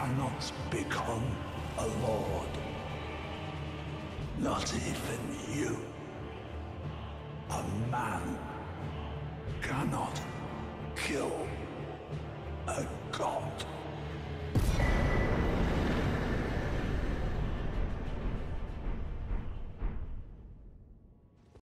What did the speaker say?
cannot become a lord. Not even you. A man cannot kill a god.